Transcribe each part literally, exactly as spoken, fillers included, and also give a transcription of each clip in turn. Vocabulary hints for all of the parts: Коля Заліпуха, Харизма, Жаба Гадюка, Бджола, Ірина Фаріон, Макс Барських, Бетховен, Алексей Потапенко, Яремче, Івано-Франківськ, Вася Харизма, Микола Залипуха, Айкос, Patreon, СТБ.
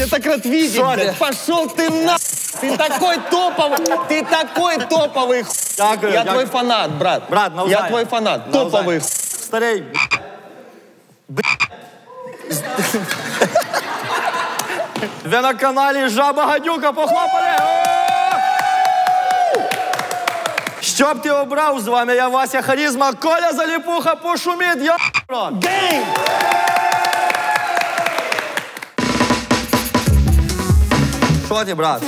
Я так рад видеть. Шаря. Пошел ты на... Ты такой топовый, ты такой топовый. Дякую, я дякую. Твой фанат, брат. Брат, на я твой фанат, на топовый. На Старей. Ви на каналі Жаба Гадюка, похлопали! Що б ти обрав, з вами я, Вася Харизма, Коля Залипуха, пошуміть, я... Гей! Що ти, брат?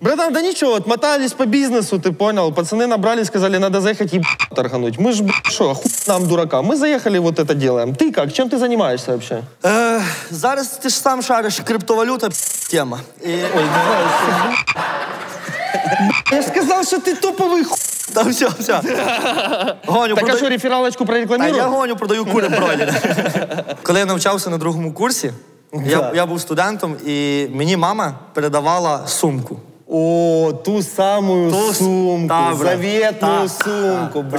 Братан, да ничего, отмотались по бизнесу, ты понял? Пацаны набрали, сказали, надо заехать и торгануть. Мы ж, что, хуй нам, дурака. Мы заехали, вот это делаем. Ты как? Чем ты занимаешься вообще? Э, зараз ты ж сам шаришь, криптовалюта, тема. И... Ой, давай. Я ж сказал, что ты топовый хуй. Да все, все. Гоню, так, прода... а что, рефералочку прорекламирую? А я гоню, продаю курям бройлера. Коли я навчався на другому курсі, я, я був студентом, і мені мама передавала сумку. О, ту самую ту... сумку, да, заветную, да, сумку. Да.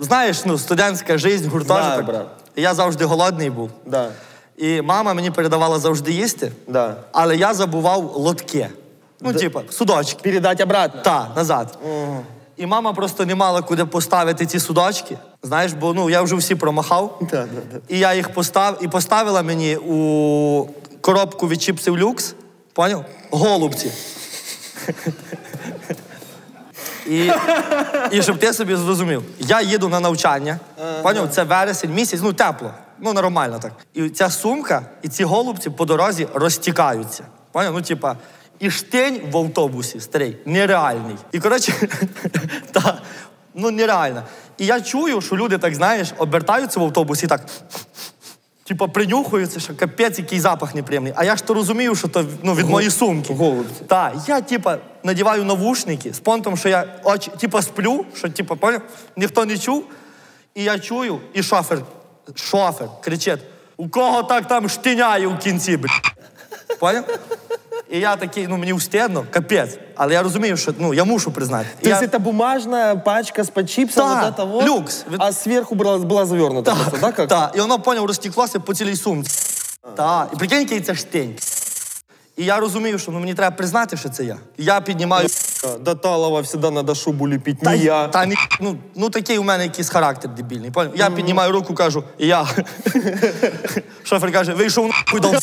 Знаєш, ну, студентська життя, гуртожиток. Да, я завжди голодний був. Да. І мама мені передавала завжди їсти, да, але я забував лотки. Ну, да, типа, судочки. Передати обратно? Так, назад. Угу. І мама просто не мала куди поставити ці судочки. Знаєш, бо ну, я вже всі промахав. Да, да, да. І я їх постав... і поставила мені у коробку від чіпсів люкс, поняв? Голубці. І, і щоб ти собі зрозумів, я їду на навчання, ага, поняв, це вересень, місяць, ну тепло, ну нормально так. І ця сумка, і ці голубці по дорозі розтікаються, поняв, ну типа, і штень в автобусі, старий, нереальний. І коротше, та, ну нереально. І я чую, що люди, так знаєш, обертаються в автобусі і так, типа принюхуються, що капець, який запах неприємний. А я ж то розумію, що то, ну, від моєї сумки. Голубці. Так, я, типа, надіваю навушники з понтом, що я, очі, типа, сплю, що, типа, поняв, ніхто не чув. І я чую, і шофер, шофер кричить, у кого так там штиняє у кінці, б***. Поняв? І я такий, ну, мені устидно, капець. Але я розумію, що, ну, я мушу признати. Тобто я... це бумажна пачка з-під чіпсів, да, вот вот, люкс. А зверху була, була завернута, да, просто, да, як? Так, да. І воно, поняв, розтіклося по цілій сумці. Так, і прикинь, який це штень. І я розумію, що, ну, мені треба признати, що це я. І я піднімаю... До Талова завжди треба шубу ліпити, не та, я. Та, не... Ну, ну, такий у мене якийсь характер дебільний, поняв? Я mm -hmm. піднімаю руку, кажу, я. Шофер каже, вийшов нахуй, дав.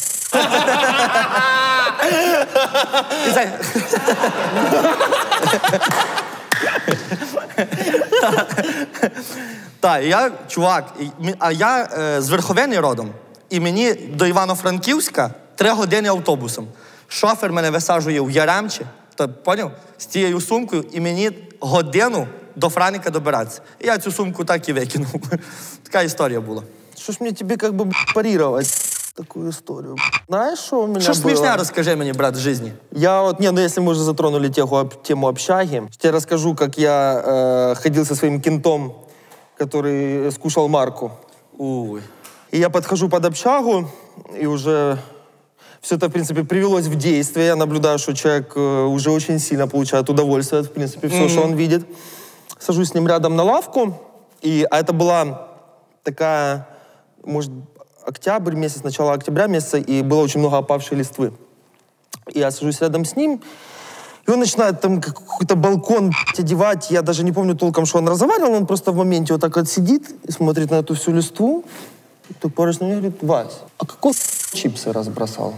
Так, я, чувак, а я з Верховини родом, і мені до Івано-Франківська три години автобусом. Шофер мене висаджує в Яремчі, ти поняв, з цією сумкою, і мені годину до Франика добиратися. І я цю сумку так і викинув. Така історія була. Що ж мені тобі, як би, парірувати? Такую историю. Знаешь, что у меня что было? Что смешное, расскажи мне, брат, в жизни. Я вот, не, ну если мы уже затронули тему, тему общаги, я расскажу, как я э, ходил со своим кентом, который скушал марку. Ой. И я подхожу под общагу, и уже все это, в принципе, привелось в действие. Я наблюдаю, что человек уже очень сильно получает удовольствие от, в принципе, все, mm-hmm. что он видит. Сажусь с ним рядом на лавку, и, а это была такая, может, октябрь месяц, начало октября месяца, и было очень много опавшей листвы. И я сажусь рядом с ним, и он начинает там какой-то балкон одевать, я даже не помню толком, что он разговаривал, он просто в моменте вот так вот сидит и смотрит на эту всю листву, и тут парень на меня говорит, Вась, а какой чипсы разбросал?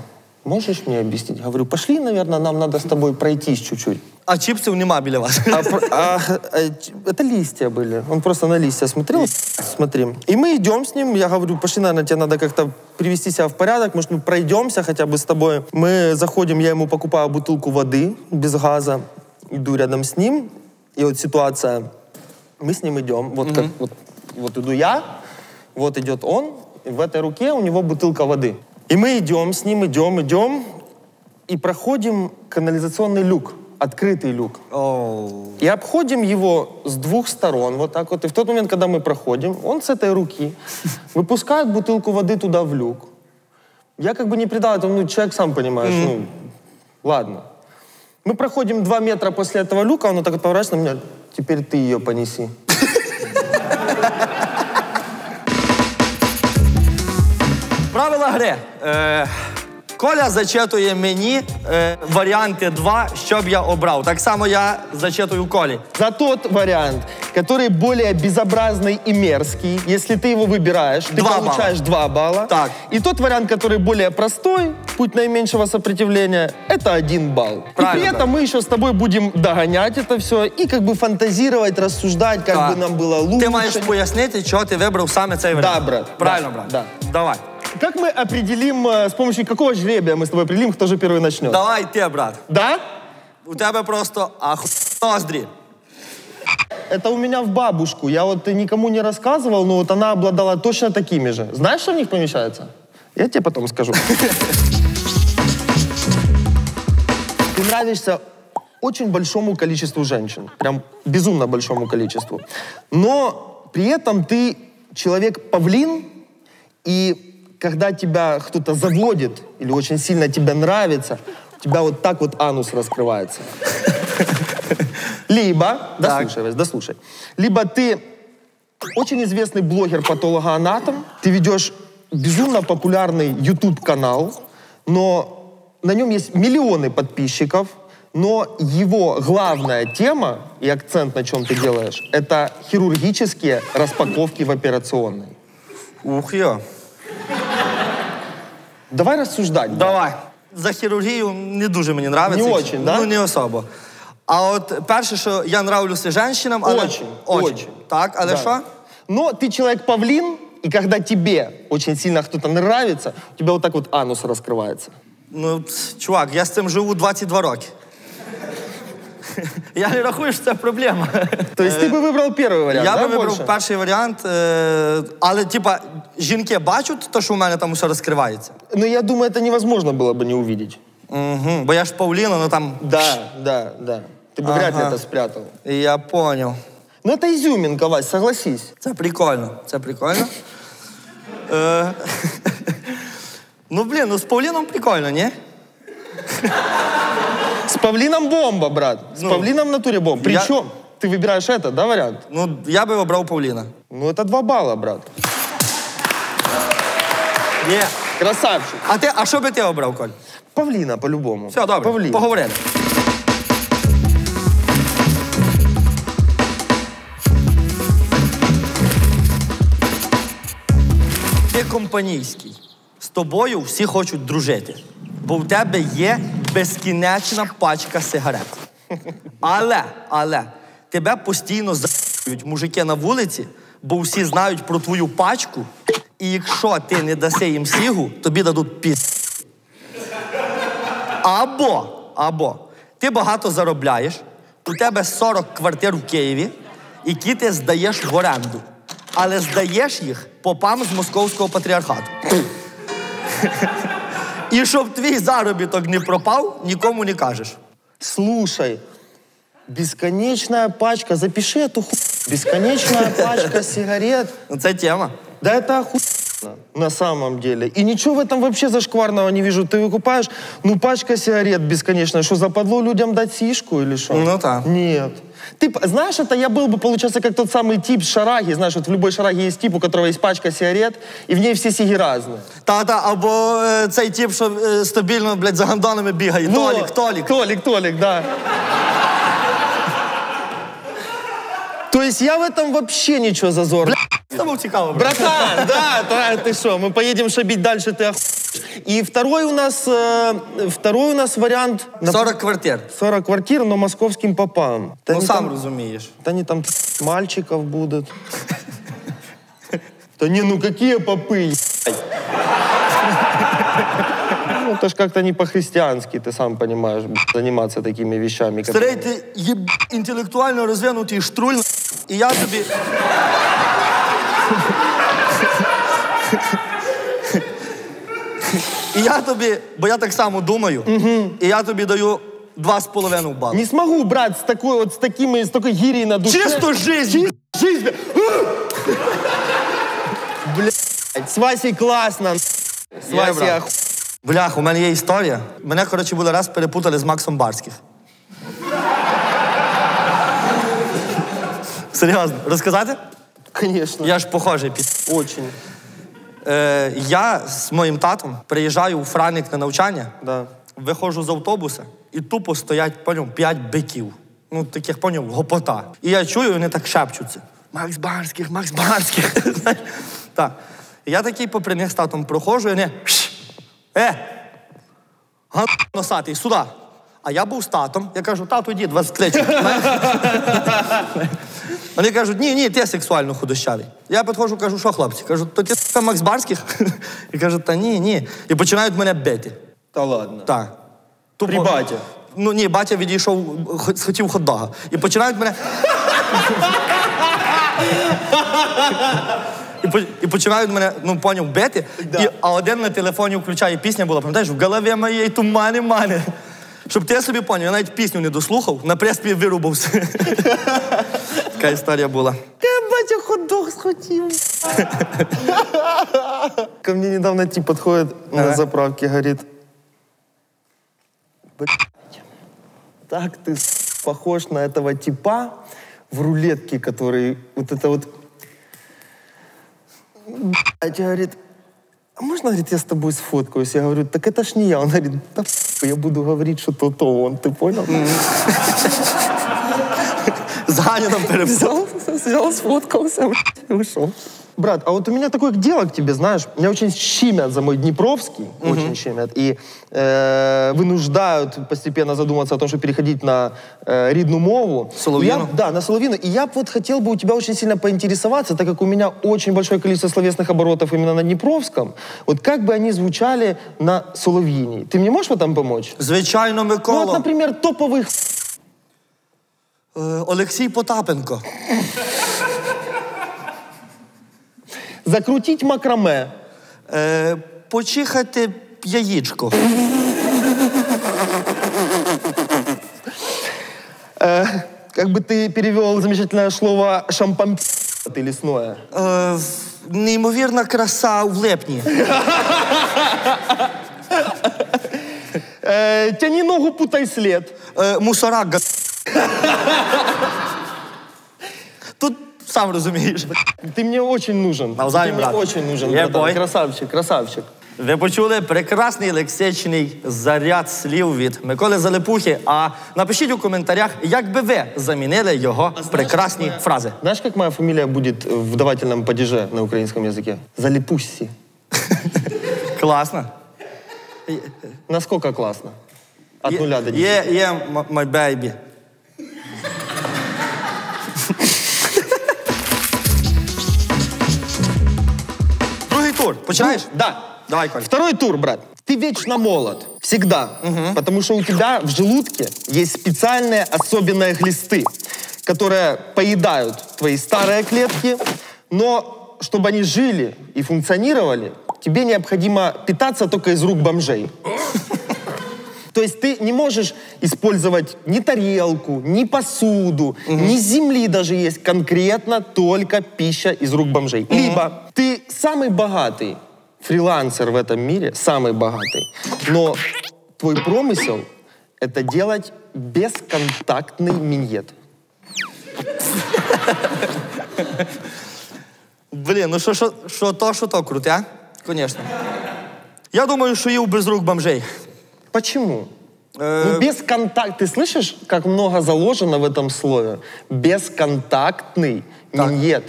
Можешь мне объяснить? Говорю, пошли, наверное, нам надо с тобой пройтись чуть-чуть. А чипсов нема біля вас? А, а, а, это листья были. Он просто на листья смотрел. Смотри. И мы идем с ним. Я говорю, пошли, наверное, тебе надо как-то привести себя в порядок. Может, мы пройдемся хотя бы с тобой. Мы заходим, я ему покупаю бутылку воды без газа. Иду рядом с ним. И вот ситуация. Мы с ним идем. Вот, mm-hmm. как, вот, вот иду я, вот идет он. И в этой руке у него бутылка воды. И мы идем с ним, идем, идем, и проходим канализационный люк, открытый люк. Oh. И обходим его с двух сторон, вот так вот. И в тот момент, когда мы проходим, он с этой руки выпускает бутылку воды туда в люк. Я как бы не придал этому, ну, человек сам понимаешь, mm. ну, ладно. Мы проходим два метра после этого люка, он вот так вот поворачивается на меня, теперь ты ее понеси. Правила гри. Е, Коля зачитує мені е, варіанти два, щоб я обрав. Так само я зачитую Колі. За тот вариант, который более безобразный и мерзкий, если ты его выбираешь, ты два получаешь балла. два балла. Так. И тот вариант, который более простой, путь наименьшего сопротивления, это один балл. Правильно. И при этом мы еще с тобой будем догонять это все и как бы фантазировать, рассуждать, как да. бы нам было лучше. Ты можешь пояснить, что ты выбрал сам этот вариант. Да, брат. Правильно, брат. Да. Давай. Как мы определим, с помощью какого жребия мы с тобой определим, кто же первый начнет? Давай ты, брат. Да? У тебя просто аху... ноздри. Это у меня в бабушку. Я вот никому не рассказывал, но вот она обладала точно такими же. Знаешь, что в них помещается? Я тебе потом скажу. Ты нравишься очень большому количеству женщин. Прям безумно большому количеству. Но при этом ты человек-павлин, и когда тебя кто-то заблодит или очень сильно тебе нравится, у тебя вот так вот анус раскрывается. Либо, дослушай, дослушай, либо ты очень известный блогер-патологоанатом, ты ведешь безумно популярный ютуб-канал, но на нем есть миллионы подписчиков, но его главная тема и акцент, на чем ты делаешь, это хирургические распаковки в операционной. Ух я. Давай рассуждать. Давай. Да. За хирургию не дуже мені нравится. Не очень, да? Ну, не особо. А от перше, що я нравлюся жінкам, але... Очень, очень. Очень. Так, але да. що? Но ты человек-павлин, и когда тебе очень сильно кто-то нравится, у тебя вот так вот анус раскрывается. Ну, чувак, я з цим живу двадцять два роки. Я не рахую, що це проблема. То есть ти би вибрав перший варіант, да? Я би вибрав перший варіант, але, типа, жінки бачать те, що у мене там усе розкривається? Ну, я думаю, це невозможно було б не побачити. Угу, бо я ж павліна, ну там... Да, да, да. Ты бы ага. вряд ли это спрятал. Я понял. Ну это изюминка, Вась, согласись. Это прикольно, это прикольно. Ну блин, ну с павлином прикольно, не? С павлином бомба, брат. С павлином в натуре бомба. Причем ты выбираешь это, да, вариант? Ну я бы выбрал павлина. Ну это два балла, брат. Красавчик. А ты, а что бы ты выбрал, Коль? Павліна, по-любому. Все, добре, Павліна. Поговорили. Ти компанійський. З тобою всі хочуть дружити, бо в тебе є безкінечна пачка сигарет. Але, але, тебе постійно за***ють мужики на вулиці, бо всі знають про твою пачку, і якщо ти не даси їм сігу, тобі дадуть піс***. Або, або, ти багато заробляєш, у тебе сорок квартир в Києві, які ти здаєш в оренду. Але здаєш їх попам з московського патріархату. І щоб твій заробіток не пропав, нікому не кажеш. Слушай, безконечна пачка, запиши эту ху... Безконечна пачка сигарет. Це тема. Да это ху... на самом деле. И ничего в этом вообще зашкварного не вижу. Ты выкупаешь, ну, пачка сигарет бесконечная. Что, западло людям дать сишку или что? Ну, да. Нет. Ты знаешь, это я был бы, получается, как тот самый тип с шараги. Знаешь, вот в любой шараге есть тип, у которого есть пачка сигарет, и в ней все сиги разные. Та-та, або э, цей тип, что э, стабильно, блядь, за гандонами бегает. Но... Толик, Толик. Толик, Толик, да. То есть я в этом вообще ничего зазорного. Цікаво, брат. Братан, да, ты что, мы поедем шабить дальше, ты охуешь. И второй у нас, э, второй у нас вариант... сорок квартир. сорок квартир, но московским попам. Ну сам разумеешь. Да не там мальчиков будут. Да не, ну какие попы, ну это ж как-то не по-христиански, ты сам понимаешь, заниматься такими вещами. Старей, ты интеллектуально развернутый штруль, и я тебе... І я тобі, бо я так само думаю, угу. і я тобі даю два з половиною бала. Не смогу, брат, з такою, от з такими, з такою гір'єю на душі. Чисто жизнь! Чисто жизнь! Блядь, з Васі класно. З Васі оху... Блях, у мене є історія. Мене, коротше, були раз перепутали з Максом Барських. Серйозно, розказати? Конечно. Я ж похожий, пі***. Очень. Е, я з моїм татом приїжджаю у Франик на навчання, да. Виходжу з автобуса, і тупо стоять, поняв, п'ять биків. Ну, таких, поняв, гопота. І я чую, вони так шепчуться. Макс Барських, Макс Барських. Так. Я такий попри них з татом проходжу, і вони... Е! Гад носатий, сюди! А я був з татом, я кажу, тату, йди, двадцять три. Вони кажуть, ні, ні, ти сексуально худощавий. Я підходжу, кажу, що, хлопці? Кажу, то ти с**а Макс Барських? І кажуть, та ні, ні. І починають мене бити. Та ладно. Так. При батя? Ну ні, батя відійшов, хотів хот-дога. І починають мене... І починають мене, ну, поняв, бити. А один на телефоні включає, пісня була, пам'ятаєш, в голові моєї тумани-мани. Щоб ти собі поняв, я навіть пісню не дослухав, на приспів вирубався. Така історія була. Я, батя, хот-дог схотів. Ко мне недавно тип подходит на заправке, говорит, блядь, так ты похож на этого типа в рулетке, который вот это вот, блядь, говорит, а можно, говорит, я с тобой сфоткаюсь? Я говорю, так это ж не я. Он говорит, да я буду говорить, что то-то он, ты понял? С Ганином перевзял. Взял, сфоткался, вышел. Брат, а вот у меня такое дело к тебе, знаешь, меня очень щемят за мой Днепровский, угу. Очень щемят, и э, вынуждают постепенно задуматься о том, что переходить на э, рідну мову. Соловьину? Да, на соловьину. И я вот хотел бы у тебя очень сильно поинтересоваться, так как у меня очень большое количество словесных оборотов именно на Днепровском, вот как бы они звучали на соловьине. Ты мне можешь в этом помочь? Звичайно, Микола. Ну вот, например, топовых... Алексей Потапенко. Закрутіть макраме. Е, почихати яєчко. Е, как бы ты перевел замечательное слово шампан... Ты лесное. Е, неймовірна краса в лепні. Е, тяни ногу, путай след. Е, мусорак, га... Тут... Сам розумієш. Ти мені дуже нужен. Навзай, ти мені дуже нужен, братан. Красавчик, красавчик. Ви почули прекрасний лексичний заряд слів від Миколи Залипухи. А напишіть у коментарях, як би ви замінили його а прекрасні знаєш, фрази. Знаєш, як моя фамілія буде в давательному падеже на українському язикі? Залипусі. Класно. Наскільки класно? От нуля до десяти. Є, є, my baby. Починаешь? Да. Давай, Коль. Второй тур, брат. Ты вечно молод. Всегда. Угу. Потому что у тебя в желудке есть специальные особенные глисты, которые поедают твои старые клетки, но чтобы они жили и функционировали, тебе необходимо питаться только из рук бомжей. То есть ты не можешь использовать ни тарелку, ни посуду, угу. Ни земли даже есть. Конкретно только пища из рук бомжей. Угу. Либо ты самый богатый фрилансер в этом мире, самый богатый, но твой промысел — это делать бесконтактный миньет. Блин, ну что то, что то круто, а? Конечно. Я думаю, что ел без рук бомжей. Почему? Ну, бесконтакт... Ты слышишь, как много заложено в этом слове? Бесконтактный миньет.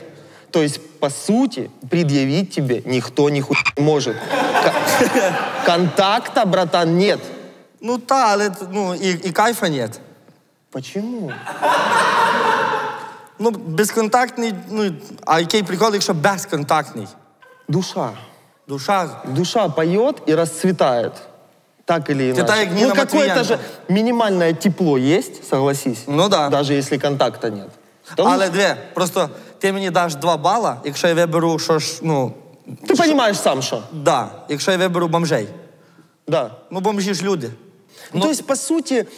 То есть, по сути, предъявить тебе никто не хуй может. Контакта, братан, нет. Ну, та, ну, и, и кайфа нет. Почему? Ну, бесконтактный... Ну, а який прикол, якщо безконтактний? Душа. Душа? Душа поет и расцветает. Так или иначе. Так, ну, какое-то же минимальное тепло есть, согласись. Ну да. Даже если контакта нет. Потому... Але две, просто ты мне дашь два балла, если я выберу, что ж, ну... Ты шо... понимаешь сам, что? Да, если я выберу бомжей. Да. Ну, бомжи ж люди. Ну, Но... то есть, по сути,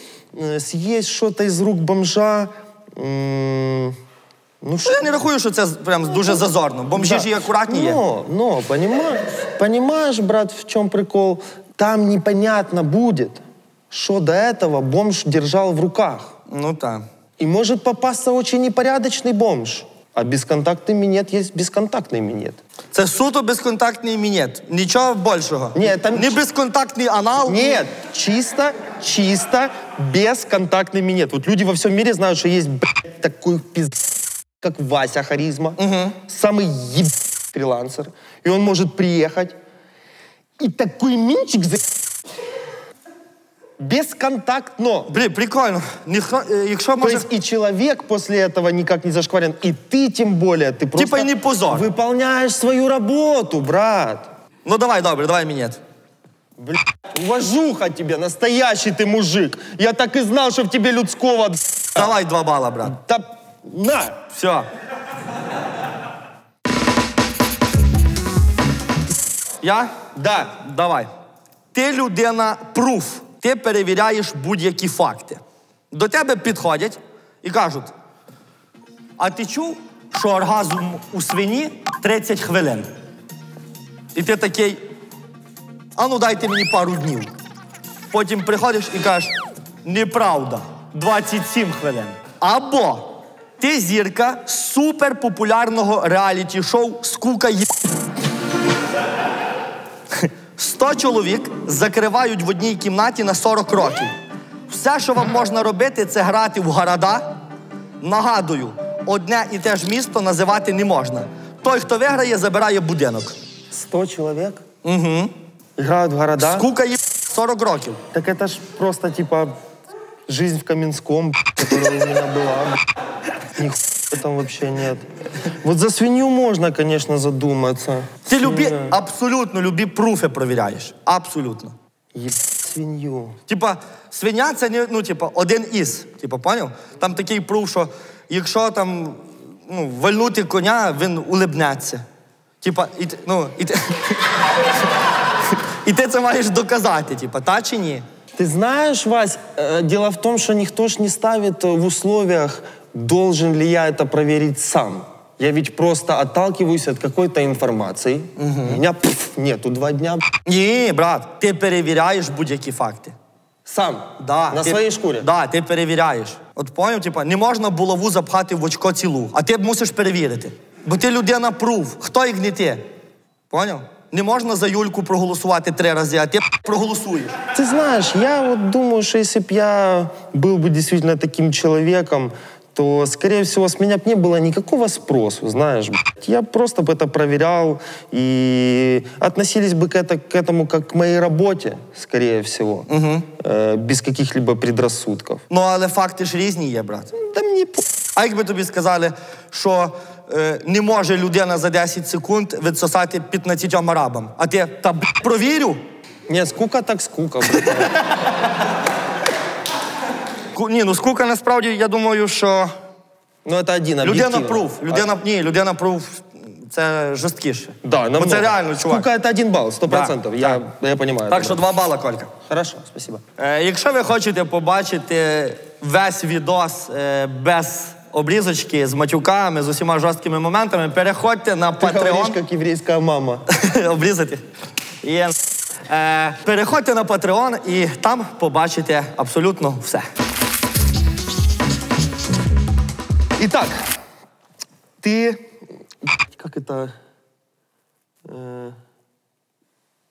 съесть что-то из рук бомжа... Ну, шо... Я не рахую, що це прям дуже зазорно. Бомжі да. Ж і акуратні є. Ну, ну, понимаешь, понимаешь, брат, в чому прикол? Там непонятно будет, что до этого бомж держал в руках. Ну да. И может попасться очень непорядочный бомж. А безконтактний мінет є безконтактний мінет. Це суто безконтактний мінет. Нічого більшого. Ні, там... Не безконтактний анал. Ні, чисто, чисто безконтактний мінет. От люди во всьому світі знають, що є такий пиздец, як Вася Харизма. Угу. Самий єб... фрилансер. І він може приїхати і такий мінчик за... Бесконтактно. Блин, прикольно. Хра... Якщо може... То есть и человек после этого никак не зашкварен, и ты тем более, ты просто... Типа не позор. Выполняешь свою работу, брат. Ну давай, добре, давай минет. Блин, уважуха тебе, настоящий ты мужик. Я так и знал, что в тебе людского... Давай два балла, брат. Да... На! Все. Я? Да. Давай. Ти людина пруф. Ти перевіряєш будь-які факти. До тебе підходять і кажуть, а ти чув, що оргазм у свині тридцять хвилин? І ти такий, а ну дайте мені пару днів. Потім приходиш і кажеш, неправда, двадцять сім хвилин. Або ти зірка суперпопулярного реаліті-шоу «Скука є...». сто чоловік закривають в одній кімнаті на сорок років. Все, що вам можна робити, це грати в города. Нагадую, одне і те ж місто називати не можна. Той, хто виграє, забирає будинок. сто чоловік? Угу. Грають в города? Скука є сорок років. Так це ж просто, типа, жизнь в Кам'янському, яка у мене була. Нихуя там вообще нет. Вот за свинью можно, конечно, задуматься. Ты люби, абсолютно люби пруфы проверяешь. Абсолютно. Ебать свинью. Типа, свиня це не, ну, типа, один із. Типа, понял? Там такий пруф, що якщо там, ну, вальнути коня, він улибнеться. Типа, і, ну, і, і ти це маєш доказати, типа, та чи ні? Ти знаєш, Вась, діло в тому, що ніхто ж не ставить в условиях должен ли я это проверить сам? Я ведь просто отталкиваюсь от какой-то информации. Угу. У меня пф, нету два дня. Не, брат, ты перевіряєш будь-які факти. Сам? Да. На ти, своїй шкурі? Да, ти перевіряєш. От поняв, типа, не можна булаву запхати в очко цілу, а ти мусиш перевірити. Бо ти людина прув, хто як не ти. Поняв? Не можна за Юльку проголосувати три рази, а ти проголосуєш. Ти знаєш, я от думаю, що якщо б я був би дійсно таким чоловіком, то, скорее всего, с меня бы не было никакого спросу, знаешь. Блядь. Я просто бы это проверял и относились бы к, это, к этому как к моей работе, скорее всего, угу. э, без каких-либо предрассудков. Ну, але факты ж різні є, брат. Да мені по... А якби тобі сказали, що е, не може людина за десять секунд відсосати п'ятнадцятьом арабам, а ти, та, блядь, провірю? Ні, скука так скука, блядь. Ні, ну скука насправді, я думаю, що... Ну, це один об'єктивно. Людина-пруф. Людина, ні, людина-пруф – це жорсткіше. Да, бо це реально, чувак. Скука – це один бал, сто відсотків. Да, я розумію. Так, я понимаю, так що два бала, Колька. Хорошо, спасибо. Е, якщо ви хочете побачити весь відос е, без обрізочки, з матюками, з усіма жорсткими моментами, переходьте на Patreon. Ти говориш, як єврейська мама. Обрізати. Є. Е, переходьте на Patreon і там побачите абсолютно все. Итак, ты... Как это... Э...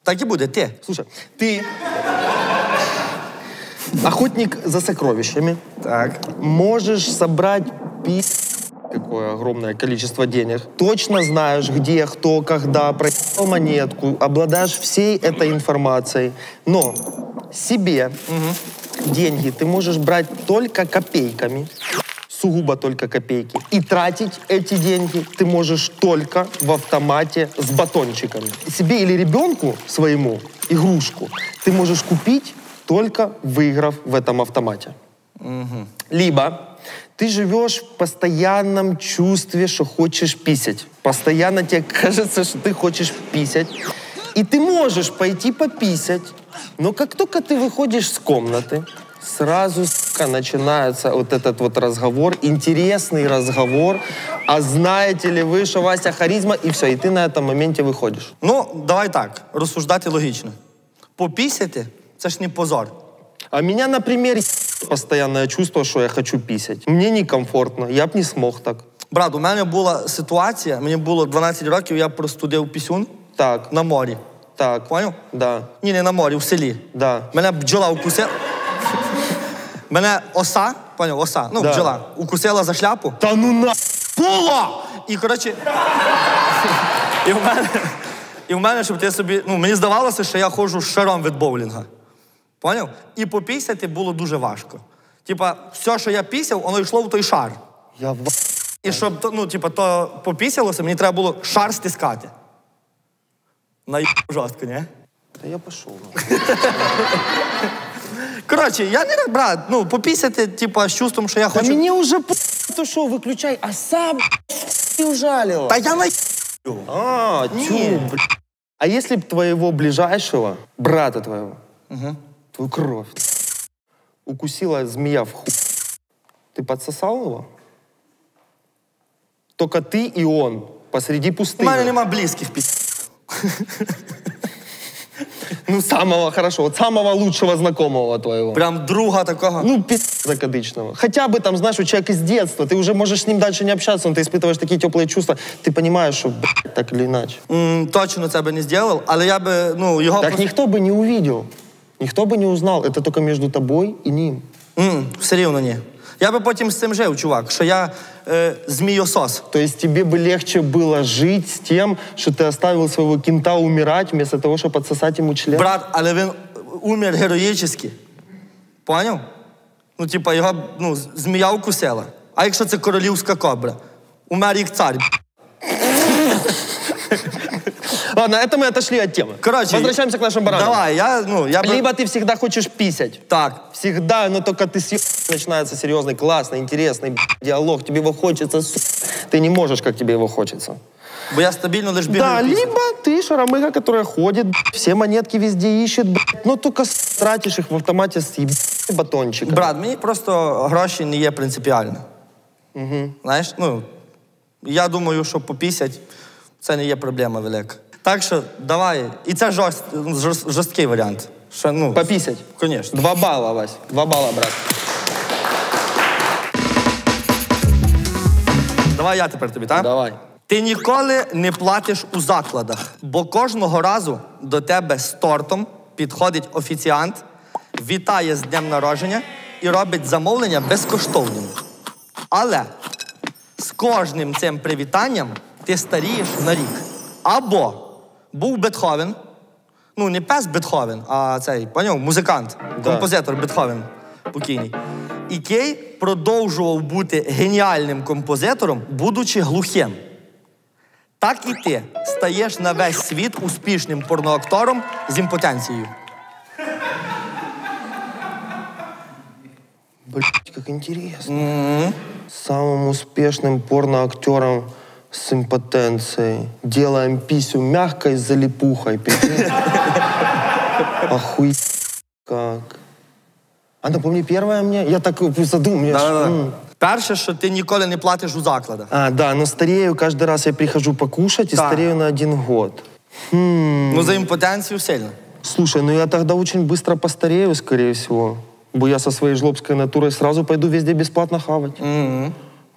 Так и будет, ты. Слушай, ты... Охотник за сокровищами. Так. Можешь собрать пи... Какое огромное количество денег. Точно знаешь, где, кто, когда, проебал монетку. Обладаешь всей этой информацией. Но себе угу. деньги ты можешь брать только копейками. Сугубо только копейки. И тратить эти деньги ты можешь только в автомате с батончиками. Себе или ребенку своему игрушку ты можешь купить, только выиграв в этом автомате. Угу. Либо ты живешь в постоянном чувстве, что хочешь писать. Постоянно тебе кажется, что ты хочешь писать. И ты можешь пойти пописать, но как только ты выходишь с комнаты, сразу, сука, начинается вот этот вот разговор, интересный разговор. А знаете ли вы, что Вася Харизма? И все, и ты на этом моменте выходишь. Ну, давай так, рассуждать логично. Пописать – это ж не позор. А меня, например, постоянное чувство, что я хочу писать. Мне некомфортно, я бы не смог так. Брат, у мене була ситуація, мені було дванадцять років, я простудив пісюн так. на морі. Так, поняв? Да. Ні, не на морі, в селі. Да. Мене бджола укусила. Мене оса, поняв, оса, ну, да. бджола, укусила за шляпу. Та ну на... Була! І, коротше... і, в мене... і в мене, щоб ти собі... Ну, мені здавалося, що я ходжу шаром від боулінга. Поняв? І попісяти було дуже важко. Типа, все, що я пісяв, воно йшло в той шар. Я в... І щоб, ну, типа, то попісялося, мені треба було шар стискати. На жорстко, ні? Та я пішов. Коротше, я не так, брат, ну, попісяти, типа, з чувством, що я хочу... Та мені вже по***, то що, виключай, а сам і ужалило. Та я на***. А, тю, б***. А якщо б твоєго ближайшого, брата твоєго, угу. твою кров, укусила змія в хуй, ти подсосал його? Только ты и он посреди пустыни. У меня нема близких пиздец. Ну, самого хорошо, вот самого лучшего знакомого твоего. Прям друга такого? Ну, пиздец закадычного. Хотя бы там, знаешь, у человека с детства, ты уже можешь с ним дальше не общаться, но ты испытываешь такие теплые чувства, ты понимаешь, что, блядь, так или иначе. Mm, точно тебя бы не сделал, але я бы, ну, его... Так просто... никто бы не увидел, никто бы не узнал, это только между тобой и ним. Mm, все равно не. Я би потім з цим жив, чувак, що я е, змійосос. Тобто тобі б легше було жити з тим, що ти залишив свого кінта умирати, вместо того, щоб підсосати йому член? Брат, але він умер героїчно. Поняв? Ну, типа, його ну, змія укусила. А якщо це королівська кобра? Умер як цар. Ладно, это мы отошли от темы. Короче, возвращаемся к нашим баранам. Давай, я, ну, я... Либо ты всегда хочешь писать. Так. Всегда, но только ты съеб... Начинается серьезный, классный, интересный диалог. Тебе его хочется, сука. Ты не можешь, как тебе его хочется. Бо я стабильно лишь беру. Да, писать. Либо ты шаромыга, которая ходит, все монетки везде ищет, но только тратишь их в автомате с ебаными батончиками. Брат, мне просто гроши не е принципиально. Угу. Знаешь, ну, я думаю, что пописать, это не е проблема велика. Так що, давай. І це жорст, жорст, жорсткий варіант. Що, ну, попісять? Звісно. Два бала, Вась. Два бала, брат. Давай я тепер тобі, так? Давай. Ти ніколи не платиш у закладах, бо кожного разу до тебе з тортом підходить офіціант, вітає з днем народження і робить замовлення безкоштовним. Але з кожним цим привітанням ти старієш на рік. Або був Бетховен, ну не пес Бетховен, а цей, поняв, музикант, да. композитор Бетховен, покійний. І Кей продовжував бути геніальним композитором, будучи глухим. Так і ти стаєш на весь світ успішним порноактором з імпотенцією. Блять, як інтересно. Mm-hmm. Самим успішним порноактором с импотенцией. Делаем писю мягкой с залипухой. Охуеть как. А напомни первое мне. Я так задумался. Перше, що ти ніколи не платиш у закладах. А, да, но старею, каждый раз я прихожу покушать и старею на один год. Ну, за импотенцию сильно. Слушай, ну я тогда очень быстро постарею, скорее всего. Бо я со своей жлобской натурой сразу пойду везде бесплатно хавать.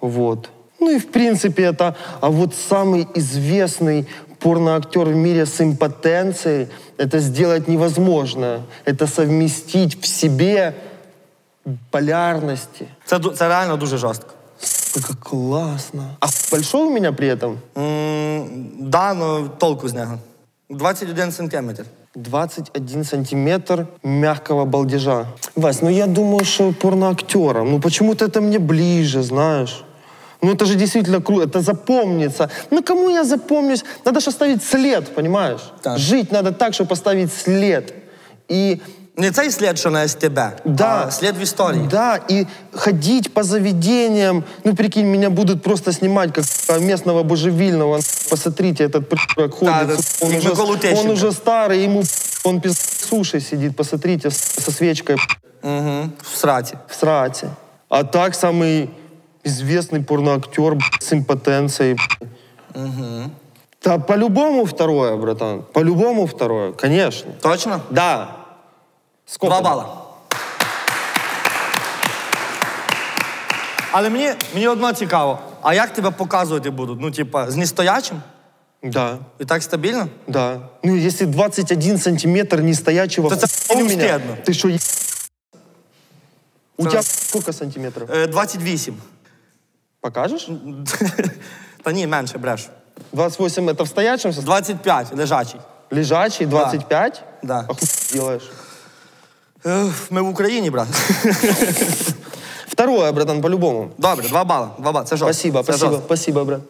Вот. Ну и в принципе это, а вот самый известный порноактер в мире с импотенцией, это сделать невозможно. Это совместить в себе полярности. Это, это реально дуже жестко. Как классно. А большой у меня при этом? Mm, да, но толку с него. двадцать один сантиметр. двадцать один сантиметр мягкого балдежа. Вась, ну я думаю, что порноактером. Ну почему-то это мне ближе, знаешь. Ну это же действительно круто, это запомнится. Ну кому я запомнюсь? Надо же оставить след, понимаешь? Так. Жить надо так, чтобы оставить след. И... Не цей след, что на СТБ, да. а след в истории. Да, и ходить по заведениям. Ну прикинь, меня будут просто снимать как местного божевильного. Посмотрите, этот придурок ходит. Да, он, уже, он уже старый, ему он пиздец суши сидит, посмотрите, со свечкой. Угу. В срате. В срате. А так самый... Известный порноактер с импотенцией. Угу. Да, по-любому второе, братан. По-любому второе, конечно. Точно? Да. Сколько? Два балла. Але мені, мені одно цікаво. А як тебе показувати будуть? Ну, типа, з нестоячим? Да. И так стабильно? Да. Ну, если двадцать один сантиметр нестоячего... То это у меня. Ты что, е... У тебя сколько сантиметров? двадцать восемь. Покажешь? Да не, меньше, брешь. двадцать восемь это в стоячем состоянии? двадцать пять, лежачий. Лежачий, двадцать пять? Да. А хуй ты делаешь? Мы в Украине, брат. Второе, братан, по-любому. Добре, два балла. Два балла. Спасибо, спасибо, спасибо, брат.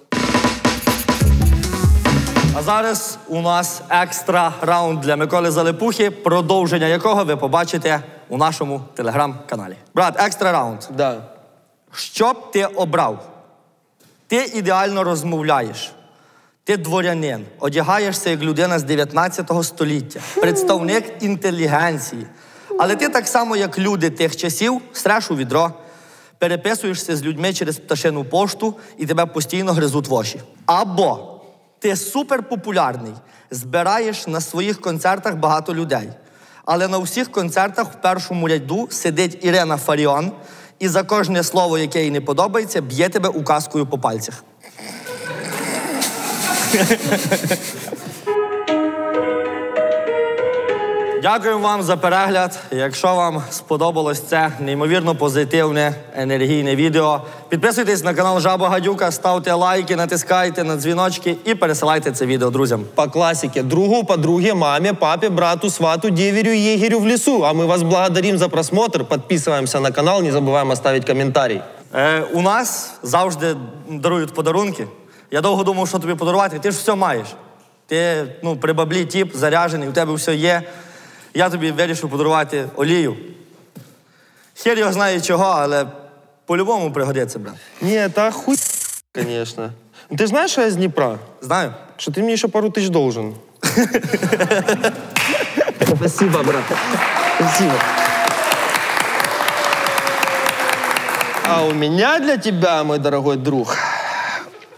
А зараз у нас екстра раунд для Миколи Залипухи, продовження якого ви побачите у нашому телеграм-каналі. Брат, екстра раунд. Да. Що б ти обрав? Ти ідеально розмовляєш. Ти дворянин. Одягаєшся як людина з дев'ятнадцятого століття. Представник інтелігенції. Але ти так само, як люди тих часів, стреш у відро, переписуєшся з людьми через пташину пошту і тебе постійно гризуть в очі. Або... Ти суперпопулярний, збираєш на своїх концертах багато людей. Але на всіх концертах в першому ряду сидить Ірина Фаріон і за кожне слово, яке їй не подобається, б'є тебе указкою по пальцях. Дякую вам за перегляд. Якщо вам сподобалось це неймовірно позитивне, енергійне відео, підписуйтесь на канал Жаба Гадюка, ставте лайки, натискайте на дзвіночки і пересилайте це відео друзям. По класике. Другу, подруге, маме, папе, брату, свату, деверю, егерю в лесу. А мы вас благодарим за просмотр, подписываемся на канал, не забываем оставить комментарий. Е, у нас завжди дарують подарунки. Я довго думав, що тобі подарувати. Ти ж все маєш. Ти, ну, при баблі тіп, заряджений, у тебе все є. Я тобі вирішив подарувати олію. Хер його знає чого, але по-любому пригодиться, брат. Ні, та хуй, звісно. Ти знаєш, що я з Дніпра? Знаю. Що ти мені ще пару тисяч должен. Спасибо, брат. Спасибо. А у мене для тебе, мій дорогой друг...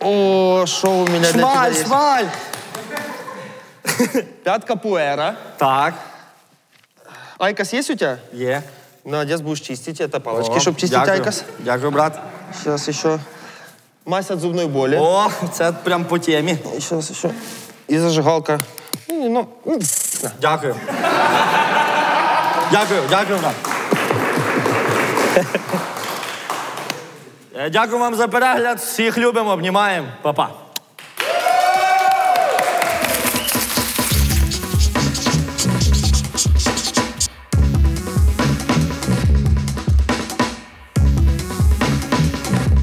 О, що у мене для тебе є? Шмаль, шмаль! П'ятка пуэра. Так. Айкос есть у тебя? Е. Надеюсь, будешь чистить. Это палочки, чтобы чистить айкос. Дякую, брат. Сейчас еще. Мазь от зубной боли. О, это прям по теме. Сейчас еще. И зажигалка. Ну, ну, дякую. Дякую, дякую, брат. Дякую вам за перегляд. Всіх любимо, обнімаємо. Па-па.